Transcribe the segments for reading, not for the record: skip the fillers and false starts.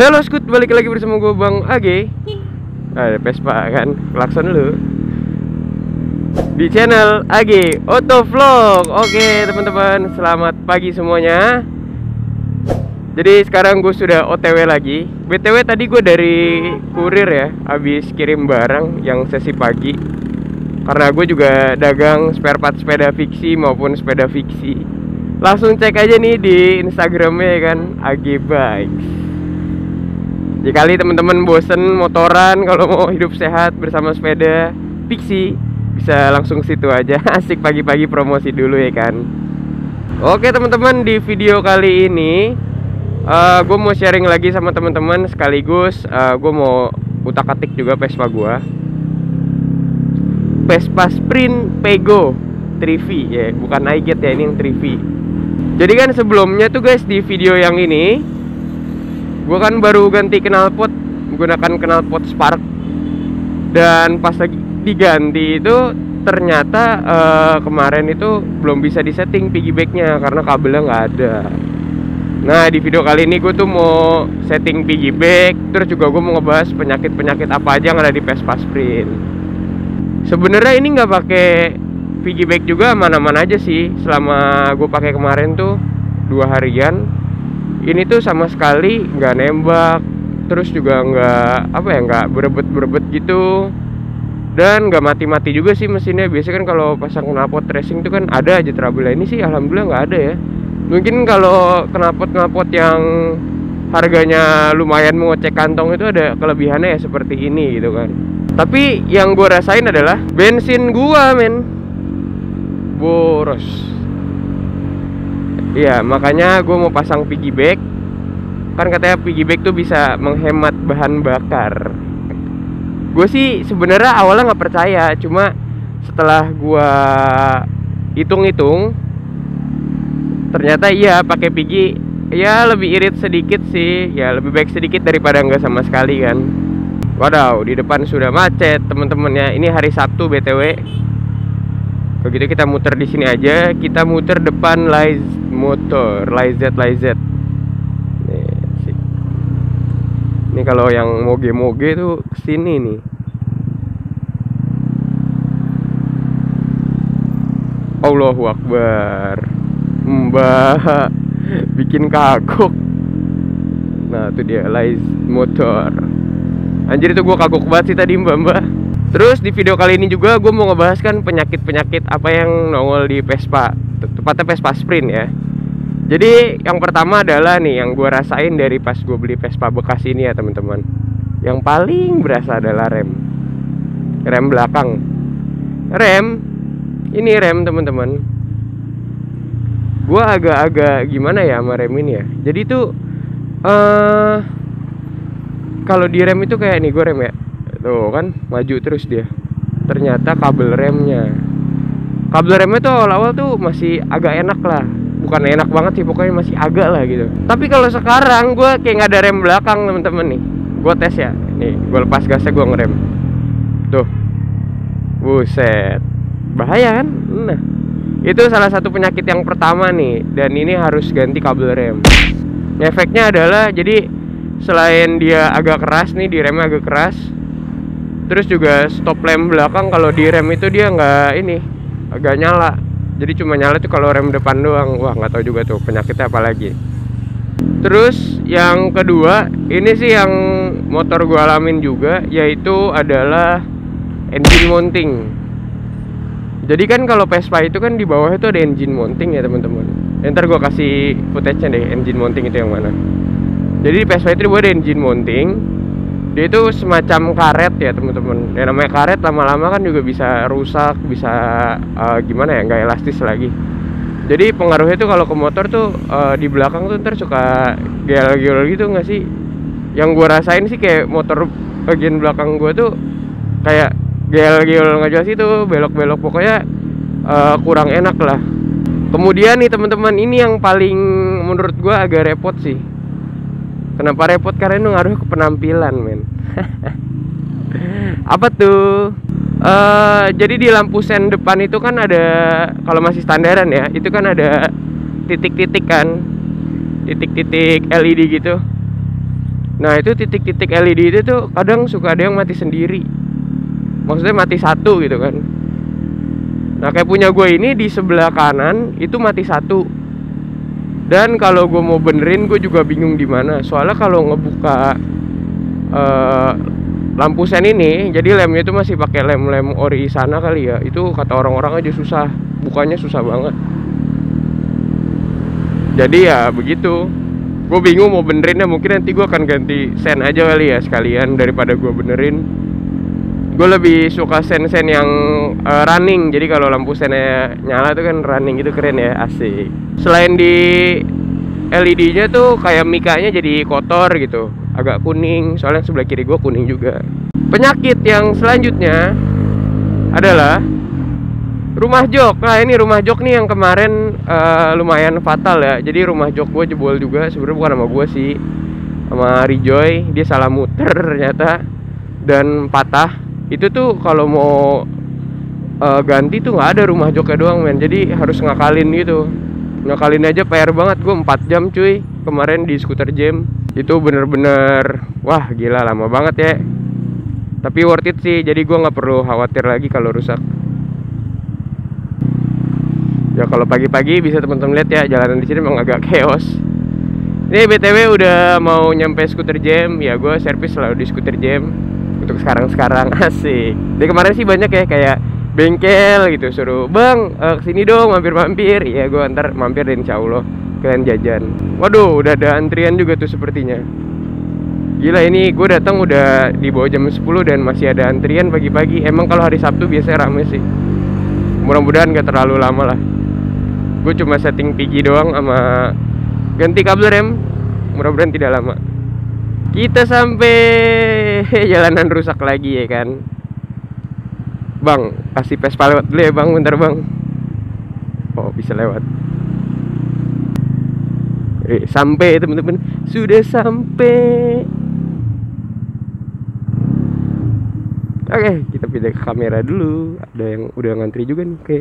Halo Scoot, balik lagi bersama gue Bang AG. Ada Vespa kan, klakson dulu. Di channel AG Otovlog. Oke teman-teman, selamat pagi semuanya. Jadi sekarang gue sudah OTW lagi. BTW tadi gue dari kurir ya, habis kirim barang yang sesi pagi. Karena gue juga dagang spare part sepeda fiksi maupun sepeda fiksi. Langsung cek aja nih di Instagramnya kan, AG Bikes. Jikali teman-teman bosen motoran, kalau mau hidup sehat bersama sepeda fiksi, bisa langsung situ aja. Asik pagi-pagi promosi dulu ya kan. Oke teman-teman, di video kali ini gue mau sharing lagi sama teman-teman. Sekaligus gue mau utak-atik juga Vespa gue, Vespa Sprint Pego 3V ya, bukan iQteche ya, ini yang 3V. Jadi kan sebelumnya tuh guys, di video yang ini gue kan baru ganti knalpot, menggunakan knalpot Spark. Dan pas lagi diganti itu ternyata kemarin itu belum bisa disetting piggybacknya karena kabelnya nggak ada. Nah di video kali ini gue tuh mau setting piggyback, terus juga gue mau ngebahas penyakit-penyakit apa aja yang ada di Vespa Sprint. Sebenarnya ini nggak pakai piggyback juga mana-mana aja sih. Selama gue pakai kemarin tuh 2 harian. Ini tuh sama sekali nggak nembak, terus juga nggak apa ya, nggak berebet-berebet gitu, dan nggak mati-mati juga sih mesinnya. Biasanya kan kalau pasang knalpot racing tuh kan ada aja trouble. Ini sih alhamdulillah nggak ada ya. Mungkin kalau knalpot-knalpot yang harganya lumayan mengocek kantong itu ada kelebihannya ya seperti ini gitu kan. Tapi yang gue rasain adalah bensin gua men boros. Iya, makanya gue mau pasang piggyback. Kan katanya piggyback tuh bisa menghemat bahan bakar. Gue sih sebenarnya awalnya nggak percaya, cuma setelah gue hitung-hitung ternyata iya, pakai piggy ya lebih irit sedikit sih. Ya lebih baik sedikit daripada nggak sama sekali kan. Waduh, di depan sudah macet teman-teman ya. Ini hari Sabtu BTW. Kalau gitu kita muter di sini aja, kita muter depan Lais Motor, Lais Z. Ini kalau yang moge-moge tuh kesini nih. Allahu Akbar, Mbak, bikin kagok. Nah itu dia Lais Motor. Anjir itu gua kagok banget sih tadi mbak. Terus di video kali ini juga gue mau ngebahaskan penyakit-penyakit apa yang nongol di Vespa, tepatnya Vespa Sprint ya. Jadi yang pertama adalah nih yang gue rasain dari pas gue beli Vespa bekas ini ya teman-teman. Yang paling berasa adalah rem. Rem belakang. Rem. Ini rem teman-teman. Gue agak-agak gimana ya sama rem ini ya. Jadi tuh kalau di rem itu kayak nih gue rem ya. Tuh kan maju terus dia. Ternyata kabel remnya tuh awal-awal tuh masih agak enak lah. Bukan enak banget sih, pokoknya masih agak lah gitu. Tapi kalau sekarang gue kayak nggak ada rem belakang temen-temen nih. Gue tes ya. Nih gue lepas gasnya, gue ngerem. Tuh. Buset. Bahaya kan? Nah itu salah satu penyakit yang pertama nih. Dan ini harus ganti kabel rem. Efeknya adalah jadi selain dia agak keras nih, di remnya agak keras, terus juga stop lamp belakang kalau di rem itu dia nggak ini, agak nyala. Jadi cuma nyala tuh kalau rem depan doang. Wah nggak tahu juga tuh penyakitnya apa lagi. Terus yang kedua ini sih yang motor gua alamin juga, yaitu adalah engine mounting. Jadi kan kalau Vespa itu kan di bawah itu ada engine mounting ya teman-teman. Ntar gua kasih footage-nya deh engine mounting itu yang mana. Jadi di Vespa itu gua ada engine mounting. Dia itu semacam karet ya teman-teman. Yang namanya karet lama-lama kan juga bisa rusak, bisa gimana ya, nggak elastis lagi. Jadi pengaruhnya tuh kalau ke motor tuh di belakang tuh ntar suka gel-gel gitu nggak sih? Yang gue rasain sih kayak motor bagian belakang gue tuh kayak gel-gel nggak jelas itu, belok-belok pokoknya kurang enak lah. Kemudian nih teman-teman, ini yang paling menurut gue agak repot sih. Kenapa repot? Karena itu ngaruh ke penampilan men. Apa tuh? Jadi di lampu sen depan itu kan ada, kalau masih standaran ya, itu kan ada titik-titik LED gitu. Nah itu titik-titik LED itu tuh kadang suka ada yang mati sendiri, maksudnya mati satu gitu kan. Nah kayak punya gue ini di sebelah kanan itu mati satu. Dan kalau gue mau benerin gue juga bingung di mana. Soalnya kalau ngebuka lampu sen ini, jadi lemnya itu masih pakai lem-lem ori sana kali ya. Itu kata orang-orang aja susah, bukanya susah banget. Jadi ya begitu. Gue bingung mau benerinnya, mungkin nanti gue akan ganti sen aja kali ya sekalian daripada gue benerin. Gue lebih suka sen-sen yang running. Jadi kalau lampu sennya nyala tuh kan running gitu, keren ya, asik. Selain di LED-nya tuh kayak mikanya jadi kotor gitu, agak kuning, soalnya sebelah kiri gue kuning juga. Penyakit yang selanjutnya adalah rumah jok. Nah ini rumah jok nih yang kemarin lumayan fatal ya. Jadi rumah jok gue jebol juga, sebenarnya bukan sama gue sih, sama Rijoy, dia salah muter ternyata dan patah. Itu tuh kalau mau ganti tuh nggak ada rumah joknya doang men, jadi harus ngakalin gitu. Ngakalin aja PR banget, gue 4 jam cuy kemarin di skuter jam. Itu bener-bener, wah gila lama banget ya. Tapi worth it sih, jadi gue gak perlu khawatir lagi kalau rusak. Ya kalau pagi-pagi bisa teman-teman lihat ya, jalanan di sini memang agak chaos. Ini BTW udah mau nyampe skuter jam. Ya gue servis selalu di skuter jam untuk sekarang-sekarang, asik. Dari kemarin sih banyak ya, kayak bengkel gitu suruh, bang kesini dong mampir-mampir. Iya gue ntar mampir deh insya Allah, kalian jajan. Waduh udah ada antrian juga tuh sepertinya. Gila ini gue datang udah di bawah jam 10 dan masih ada antrian pagi-pagi. Emang kalau hari Sabtu biasanya rame sih. Mudah-mudahan gak terlalu lama lah. Gue cuma setting pigi doang sama ganti kabel rem. Mudah-mudahan tidak lama. Kita sampai jalanan rusak lagi ya kan. Bang, kasih Vespa lewat dulu ya bang, bentar bang. Oh, bisa lewat. Sampai teman-teman, sudah sampai. Oke, kita pindah ke kamera dulu. Ada yang udah ngantri juga nih, oke.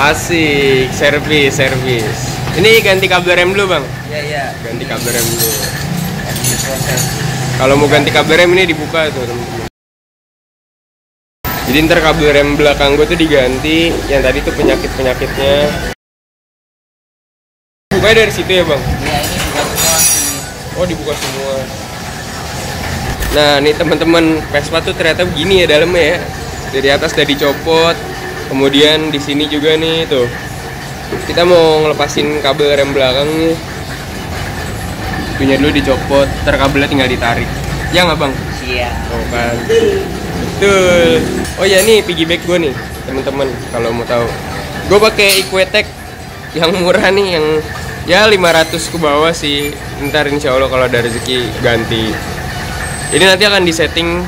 Asik, servis. Ini ganti kabel rem dulu bang. Iya. Ganti kabel rem dulu. Kalau mau ganti kabel rem ini dibuka tuh teman-teman. Jadi ntar kabel rem belakang gue tuh diganti. Yang tadi tuh penyakitnya. Bukanya dari situ ya bang? Iya ini dibuka semua. Oh dibuka semua. Nah nih teman-teman, Vespa tuh ternyata begini ya dalamnya ya. Dari atas udah dicopot. Kemudian di sini juga nih tuh. Kita mau ngelepasin kabel rem belakang nih. Punya dulu dicopot, ntar kabelnya tinggal ditarik. Ya nggak bang? Iya. Oh kan. Betul. Oh ya nih piggyback gue nih, teman-teman kalau mau tahu. Gue pakai Iquteche yang murah nih, yang ya 500 ke bawah sih. Ntar insya Allah kalau ada rezeki ganti. Ini nanti akan disetting.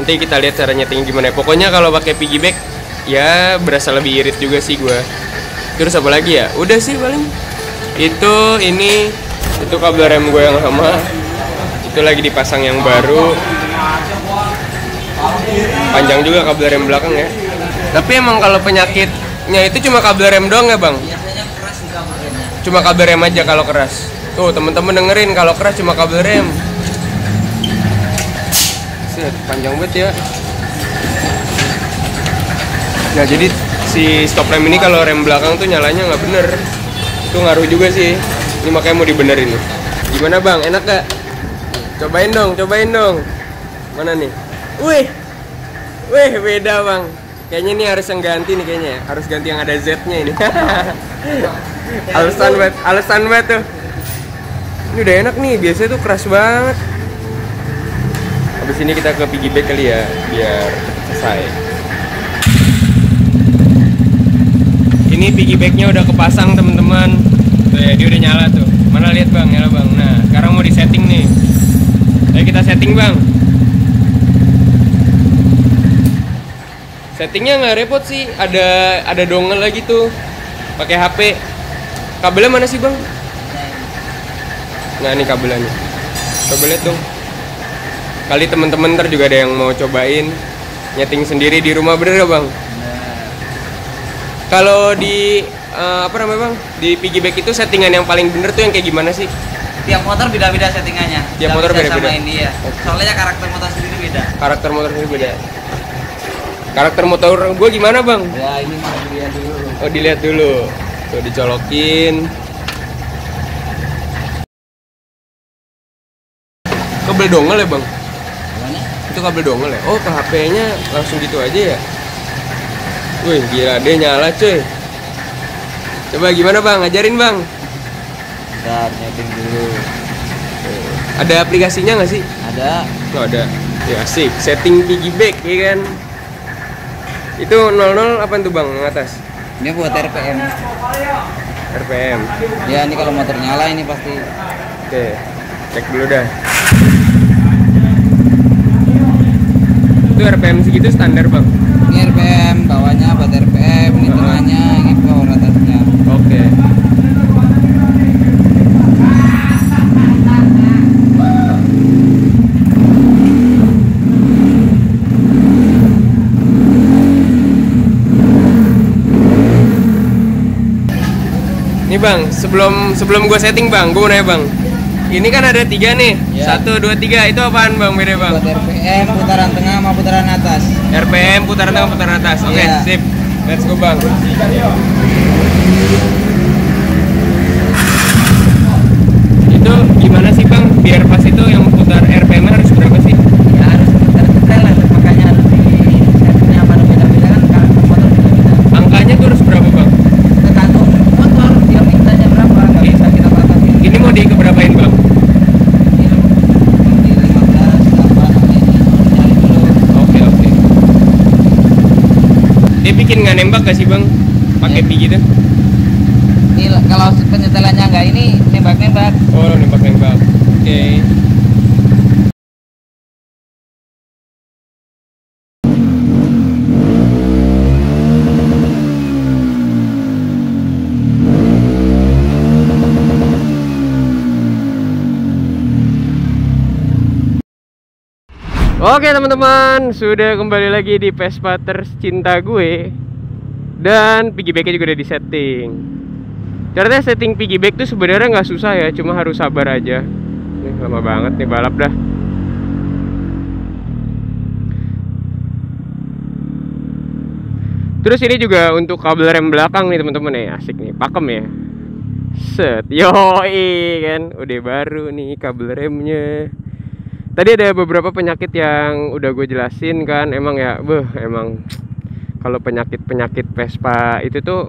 Nanti kita lihat cara nyeting gimana. Pokoknya kalau pakai piggyback ya berasa lebih irit juga sih gue. Terus apa lagi ya? Udah sih paling. Itu ini itu kabel rem gue yang lama. Itu lagi dipasang yang baru. Panjang juga kabel rem belakang ya. Tapi emang kalau penyakitnya itu cuma kabel rem doang ya bang? Biasanya keras di kabel remnya. Cuma kabel rem aja kalau keras. Tuh temen-temen dengerin, kalau keras cuma kabel rem. Set, panjang banget ya. Ya jadi si stop rem ini kalau rem belakang tuh nyalanya nggak bener. Itu ngaruh juga sih. Ini makanya mau dibenerin. Gimana bang? Enak gak? Cobain dong. Mana nih? Wih, beda bang. Kayaknya ini harus yang ganti nih kayaknya. Harus ganti yang ada Z-nya ini. Alasan banget tuh. Ini udah enak nih, biasanya tuh keras banget. Habis ini kita ke piggyback kali ya, biar selesai. Ini piggybacknya udah kepasang teman-teman. Tuh ya, dia udah nyala tuh. Mana lihat bang, nyala bang. Nah, sekarang mau disetting nih. Ayo kita setting bang. Settingnya nggak repot sih, ada dongle lagi tuh, pakai HP. Kabelnya mana sih bang? Nah ini kabelnya, coba lihat dong. Kali temen-temen ntar juga ada yang mau cobain nyeting sendiri di rumah, bener gak bang? Kalau di apa namanya bang, di piggyback itu settingan yang paling bener tuh yang kayak gimana sih? Tiap motor beda-beda settingannya. Tiap motor beda-beda. Sama ini ya. Okay. Soalnya karakter motor sendiri beda. Karakter motor sendiri beda. Karakter motor gue gimana bang? Ya ini mah dilihat dulu. Oh dilihat dulu. Tuh dicolokin. Kabel dongel ya bang? Gimana? Itu kabel dongel ya? Oh ke HP-nya langsung gitu aja ya? Wih gila deh nyala cuy. Coba gimana bang? Ajarin bang. Bentar, nyeting dulu. Ada aplikasinya nggak sih? Ada. Oh ada. Ya asik. Setting piggyback ya kan? Itu 00 apa tuh bang yang atas? Ini buat RPM. RPM. Ya ini kalau motor nyala ini pasti. Oke. Cek dulu dah. Itu RPM segitu standar bang? Ini RPM, bawahnya buat RPM, ini tengahnya, ini power atasnya. Oke. Nih bang, sebelum gue setting bang, gue mau nanya bang. Ini kan ada 3 nih, ya. 1, 2, 3, itu apaan bang beda bang? Buat RPM, putaran tengah sama putaran atas. RPM, putaran tengah, putaran atas, oke ya. Sip, let's go bang. Itu gimana sih bang, biar pas itu yang putar RPM harus berapa sih? Ya harus putar-putar lah, makanya harus di setnya pada beda-beda kan, karena motor beda-beda. Angkanya tuh harus berapa bang? Tergantung motor, dia mintanya berapa, nggak bisa kita batasin. Ini mau dikeberapain bang? Dia bikin nggak nembak gak sih bang? Pakai ya. Gitu? Ini kalau penyetelannya nggak ini nembak-nembak. Oh nembak-nembak. Oke. Okay. Oke teman-teman, sudah kembali lagi di Vespa tercinta gue. Dan piggybacknya juga udah di setting. Ternyata setting piggyback tuh sebenarnya nggak susah ya, cuma harus sabar aja. Nih, lama banget nih balap dah. Terus ini juga untuk kabel rem belakang nih teman-teman ya, asik nih, pakem ya. Set, yoi kan, udah baru nih kabel remnya. Tadi ada beberapa penyakit yang udah gue jelasin kan, emang ya, emang kalau penyakit Vespa itu tuh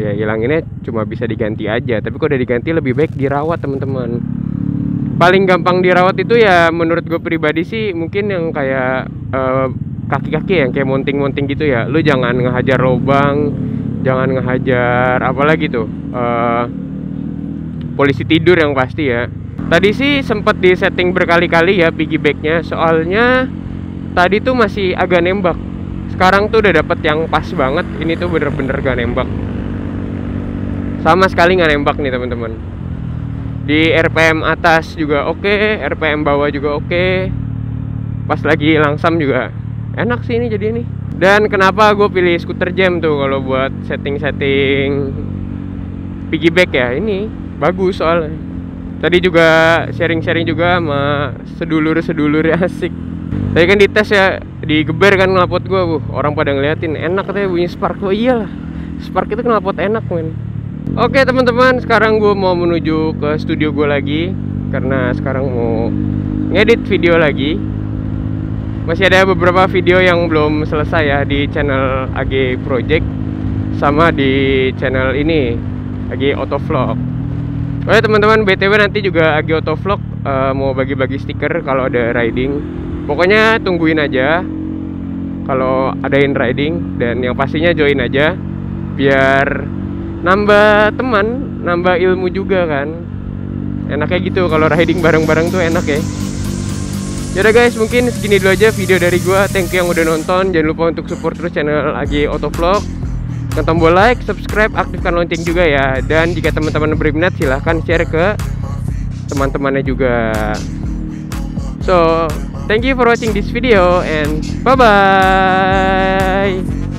ya hilanginnya cuma bisa diganti aja. Tapi kalau udah diganti lebih baik dirawat teman-teman. Paling gampang dirawat itu ya menurut gue pribadi sih mungkin yang kayak kaki-kaki yang kayak mounting-mounting gitu ya. Lu jangan ngehajar lubang, jangan ngehajar apalagi tuh polisi tidur yang pasti ya. Tadi sih sempat di setting berkali-kali ya piggybacknya, soalnya tadi tuh masih agak nembak. Sekarang tuh udah dapet yang pas banget. Ini tuh bener-bener gak nembak, sama sekali gak nembak nih teman-teman. Di RPM atas juga oke, RPM bawah juga oke. Pas lagi langsam juga enak sih ini jadi ini. Dan kenapa gue pilih skuter jam tuh kalau buat setting-setting piggyback ya, ini bagus soalnya. Tadi juga sharing-sharing juga sama sedulur-sedulur asik. Tadi kan dites ya, digeber kan knalpot gue, orang pada ngeliatin enak katanya bunyi Spark. Oh iyalah, Spark itu knalpot enak men. Oke teman-teman, sekarang gue mau menuju ke studio gue lagi, karena sekarang mau ngedit video lagi. Masih ada beberapa video yang belum selesai ya di channel AG Project, sama di channel ini AG Otovlog. Oke teman-teman, BTW nanti juga AG Otovlog mau bagi-bagi stiker kalau ada riding. Pokoknya tungguin aja kalau adain riding, dan yang pastinya join aja biar nambah teman, nambah ilmu juga kan. Enaknya gitu kalau riding bareng-bareng tuh enak ya. Yaudah guys, mungkin segini dulu aja video dari gua. Thank you yang udah nonton. Jangan lupa untuk support terus channel AG Otovlog. Tekan tombol like, subscribe, aktifkan lonceng juga ya. Dan jika teman-teman berminat silahkan share ke teman-temannya juga. So, thank you for watching this video and bye-bye.